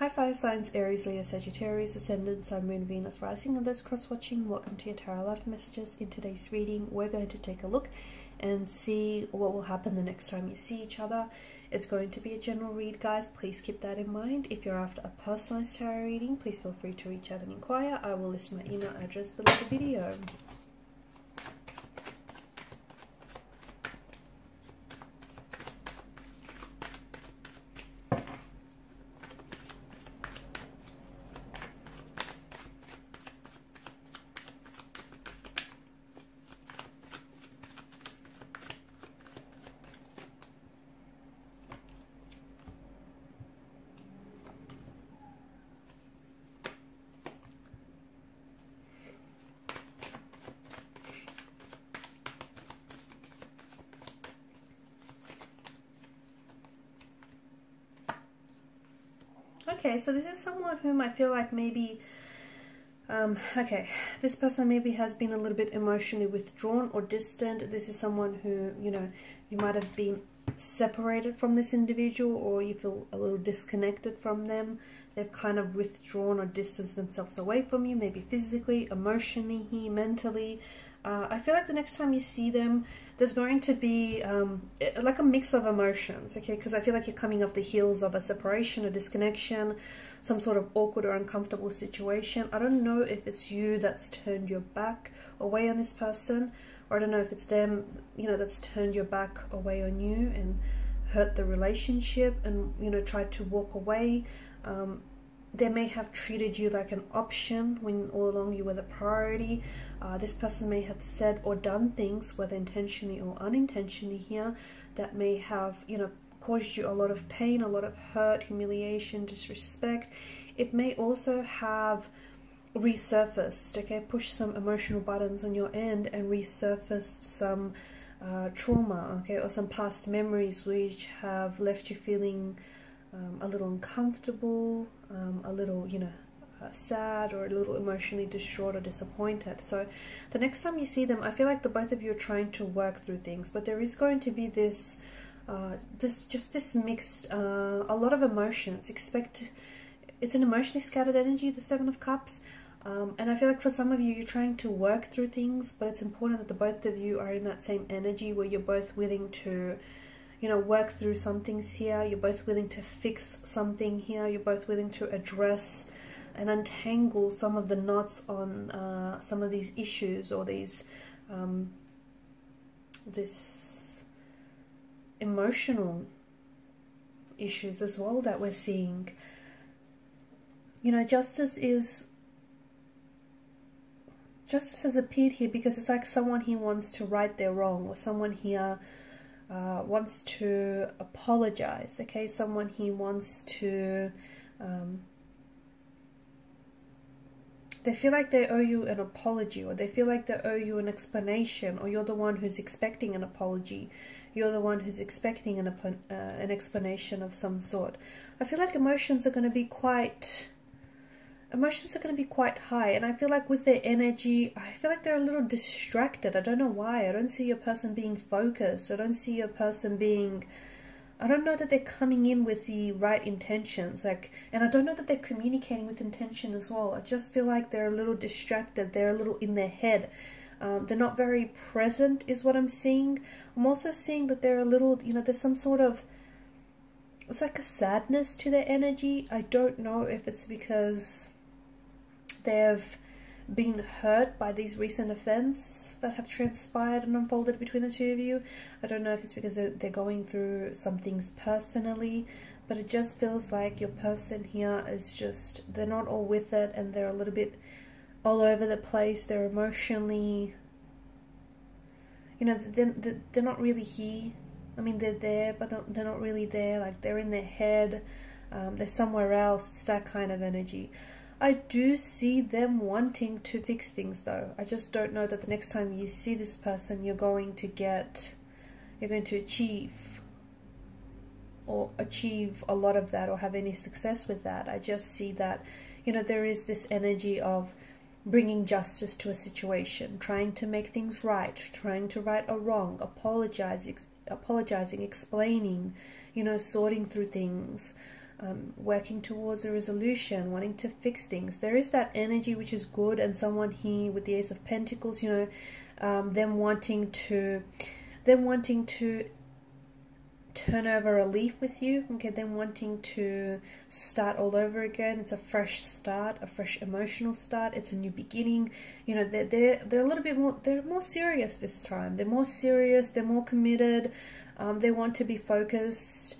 Hi fire signs, Aries, Leo, Sagittarius, Ascendant, Sun, Moon, Venus, Rising, and those cross-watching, welcome to your Tarot Life Messages. In today's reading, we're going to take a look and see what will happen the next time you see each other. It's going to be a general read, guys. Please keep that in mind. If you're after a personalized tarot reading, please feel free to reach out and inquire. I will list my email address below the video. Okay, so this is someone whom I feel like maybe, this person maybe has been a little bit emotionally withdrawn or distant. This is someone who, you know, you might have been separated from this individual, or you feel a little disconnected from them. They've kind of withdrawn or distanced themselves away from you, maybe physically, emotionally, mentally. I feel like the next time you see them, there's going to be like a mix of emotions, okay? Because I feel like you're coming off the heels of a separation, a disconnection, some sort of awkward or uncomfortable situation. I don't know if it's you that's turned your back away on this person, or I don't know if it's them, you know, that's turned your back away on you and hurt the relationship and, you know, tried to walk away. They may have treated you like an option when all along you were the priority. This person may have said or done things, whether intentionally or unintentionally here, that may have, you know, caused you a lot of pain, a lot of hurt, humiliation, disrespect. It may also have resurfaced, okay, pushed some emotional buttons on your end and resurfaced some trauma, okay, or some past memories which have left you feeling a little uncomfortable, a little, you know, sad, or a little emotionally distraught or disappointed. So the next time you see them, I feel like the both of you are trying to work through things, but there is going to be this, this mixed, a lot of emotions. It's an emotionally scattered energy, the Seven of Cups. And I feel like for some of you, you're trying to work through things, but it's important that the both of you are in that same energy where you're both willing to, you know, work through some things here. You're both willing to fix something here. You're both willing to address and untangle some of the knots on some of these issues or these this emotional issues as well that we're seeing. You know, justice has appeared here, because it's like someone here wants to right their wrong, or someone here wants to apologize, okay? Someone here wants to, they feel like they owe you an apology, or they feel like they owe you an explanation, or you're the one who's expecting an apology. You're the one who's expecting an explanation of some sort. I feel like emotions are going to be quite high, and I feel like with their energy, I feel like they're a little distracted. I don't know why. I don't see your person being focused. I don't see your person being, I don't know that they're coming in with the right intentions, like, and I don't know that they're communicating with intention as well. I just feel like they're a little distracted. They're a little in their head. They're not very present is what I'm seeing. I'm also seeing that they're a little, you know, there's some sort of, it's like a sadness to their energy. I don't know if it's because they've been hurt by these recent events that have transpired and unfolded between the two of you. I don't know if it's because they're going through some things personally, but it just feels like your person here is just, they're not all with it, and they're a little bit all over the place. They're emotionally, you know, they're not really here. I mean, they're there, but they're not really there. Like, they're in their head, they're somewhere else. It's that kind of energy. I do see them wanting to fix things though. I just don't know that the next time you see this person, you're going to achieve a lot of that, or have any success with that. I just see that, you know, there is this energy of bringing justice to a situation, trying to make things right, trying to right a wrong, apologizing, explaining, you know, sorting through things. working towards a resolution, wanting to fix things. There is that energy which is good, and someone here with the Ace of Pentacles, you know, them wanting to turn over a leaf with you, okay, them wanting to start all over again. It's a fresh start, a fresh emotional start. It's a new beginning. You know, they're a little bit more, they're more serious this time. They're more serious, they're more committed, they want to be focused.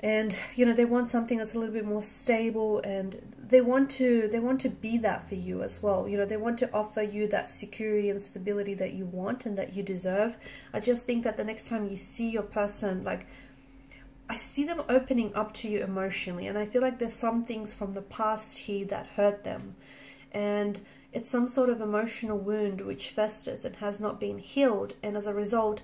And, you know, they want something that's a little bit more stable, and they want to be that for you as well. You know, they want to offer you that security and stability that you want and that you deserve. I just think that the next time you see your person, like, I see them opening up to you emotionally, and I feel like there's some things from the past here that hurt them. And it's some sort of emotional wound which festers and has not been healed. And as a result,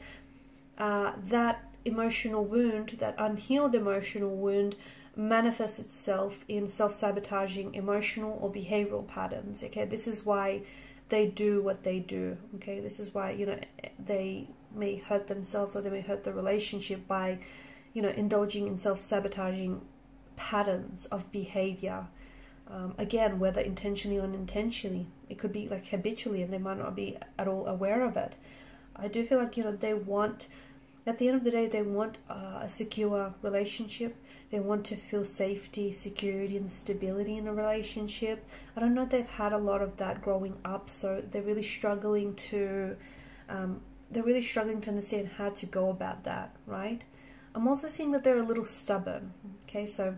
that emotional wound, that unhealed emotional wound, manifests itself in self-sabotaging emotional or behavioral patterns. Okay, this is why they do what they do. Okay, this is why, you know, they may hurt themselves, or they may hurt the relationship by, you know, indulging in self-sabotaging patterns of behavior. Again, whether intentionally or unintentionally, it could be like habitually, and they might not be at all aware of it. I do feel like, you know, they want, at the end of the day, they want a secure relationship. They want to feel safety, security, and stability in a relationship. I don't know if they've had a lot of that growing up, so they're really struggling to, understand how to go about that, right? I'm also seeing that they're a little stubborn. Okay, so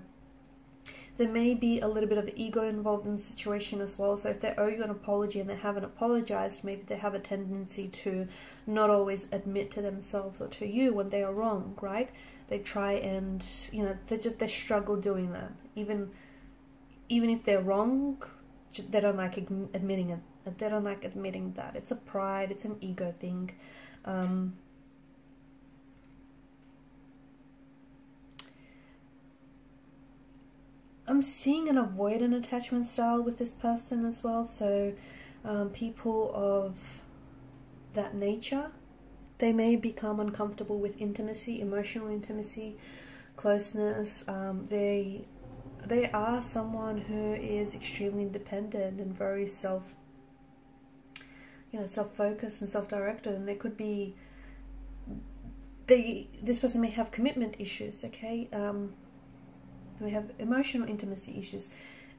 there may be a little bit of ego involved in the situation as well. So if they owe you an apology and they haven't apologized, maybe they have a tendency to not always admit to themselves or to you when they are wrong, right? They try and, you know, they struggle doing that. Even if they're wrong, they don't like admitting it. They don't like admitting that. It's a pride, it's an ego thing. I'm seeing an avoidant attachment style with this person as well. So people of that nature, they may become uncomfortable with intimacy, emotional intimacy, closeness. They are someone who is extremely independent and very self-focused and self-directed, and they could be, this person may have commitment issues. Okay, we have emotional intimacy issues,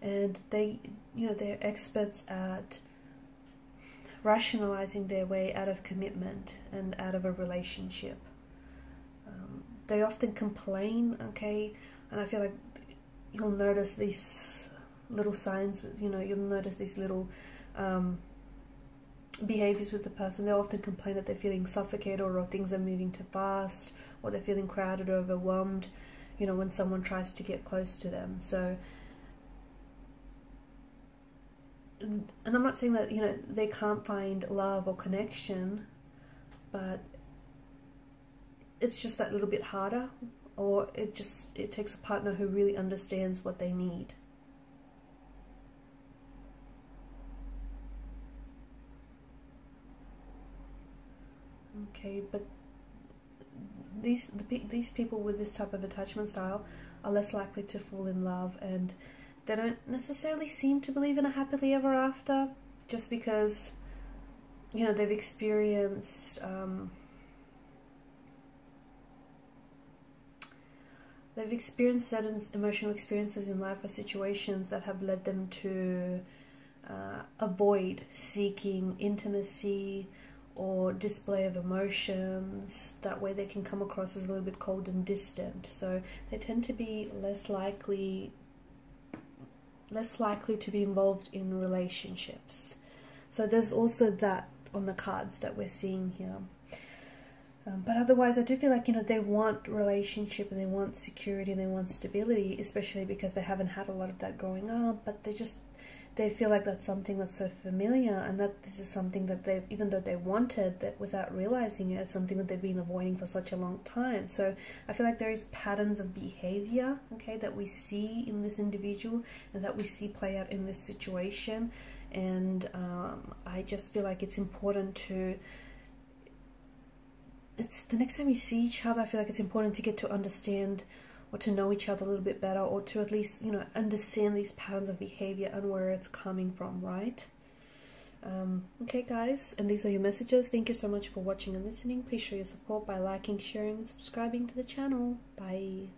and they're experts at rationalizing their way out of commitment and out of a relationship. They often complain, okay, and I feel like you'll notice these little signs, you know, you'll notice these little behaviors with the person. They often complain that they're feeling suffocated, or things are moving too fast, or they're feeling crowded or overwhelmed, you know, when someone tries to get close to them. So, and I'm not saying that, you know, they can't find love or connection, but it's just that little bit harder, or it takes a partner who really understands what they need. Okay, but these people with this type of attachment style are less likely to fall in love, and they don't necessarily seem to believe in a happily ever after, just because, you know, they've experienced certain emotional experiences in life or situations that have led them to avoid seeking intimacy or display of emotions. That way they can come across as a little bit cold and distant, so they tend to be less likely to be involved in relationships. So there's also that on the cards that we're seeing here. But otherwise, I do feel like, you know, they want relationship, and they want security, and they want stability, especially because they haven't had a lot of that growing up, but they feel like that's something that's so familiar, and that this is something that they've, even though they wanted that without realizing it, it's something that they've been avoiding for such a long time. So I feel like there is patterns of behavior, okay, that we see in this individual and that we see play out in this situation. And I just feel like it's important to, the next time you see each other, I feel like it's important to get to understand or to know each other a little bit better, or to at least, you know, understand these patterns of behavior and where it's coming from, right? Okay guys, and these are your messages. Thank you so much for watching and listening. Please show your support by liking, sharing, and subscribing to the channel. Bye.